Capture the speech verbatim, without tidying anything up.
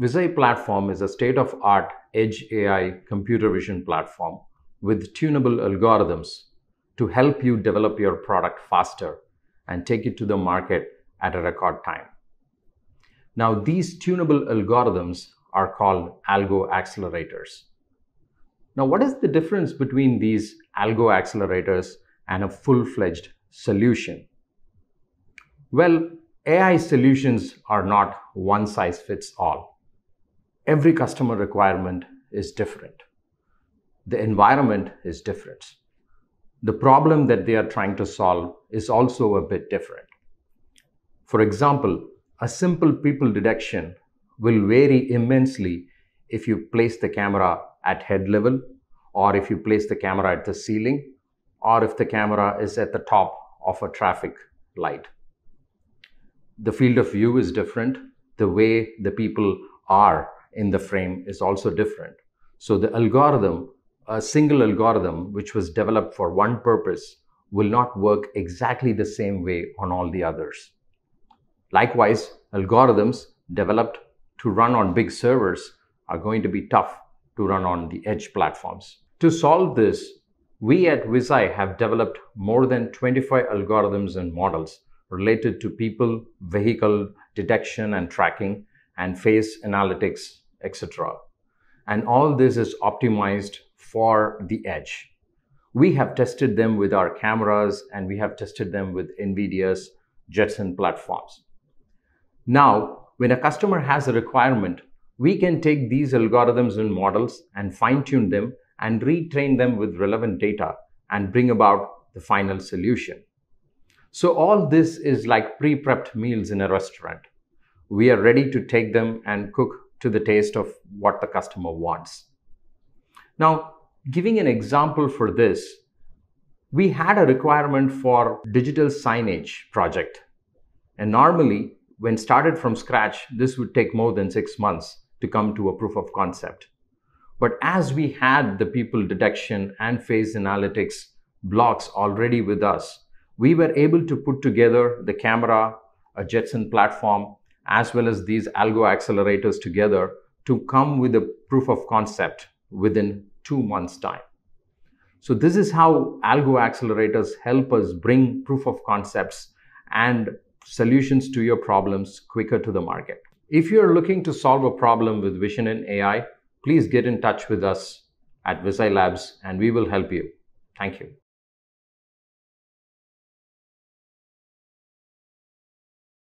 VisAI platform is a state-of-art edge A I computer vision platform with tunable algorithms to help you develop your product faster and take it to the market at a record time. Now, these tunable algorithms are called algo accelerators. Now, what is the difference between these algo accelerators and a full-fledged solution? Well, A I solutions are not one size fits all. Every customer requirement is different. The environment is different. The problem that they are trying to solve is also a bit different. For example, a simple people detection will vary immensely if you place the camera at head level, or if you place the camera at the ceiling, or if the camera is at the top of a traffic light. The field of view is different. The way the people are in the frame is also different. So the algorithm, a single algorithm which was developed for one purpose, will not work exactly the same way on all the others. Likewise, algorithms developed to run on big servers are going to be tough to run on the edge platforms. To solve this, we at VisAI have developed more than twenty-five algorithms and models related to people, vehicle detection and tracking, and face analytics, et cetera. And all this is optimized for the edge. We have tested them with our cameras, and we have tested them with NVIDIA's Jetson platforms. Now, when a customer has a requirement, we can take these algorithms and models and fine-tune them and retrain them with relevant data and bring about the final solution. So all this is like pre-prepped meals in a restaurant. We are ready to take them and cook to the taste of what the customer wants. Now, giving an example for this, we had a requirement for digital signage project. And normally, when started from scratch, this would take more than six months to come to a proof of concept. But as we had the people detection and face analytics blocks already with us, we were able to put together the camera, a Jetson platform, as well as these algo accelerators together to come with a proof of concept within two months' time. So this is how algo accelerators help us bring proof of concepts and solutions to your problems quicker to the market. If you're looking to solve a problem with vision and A I, please get in touch with us at VisAI Labs and we will help you. Thank you.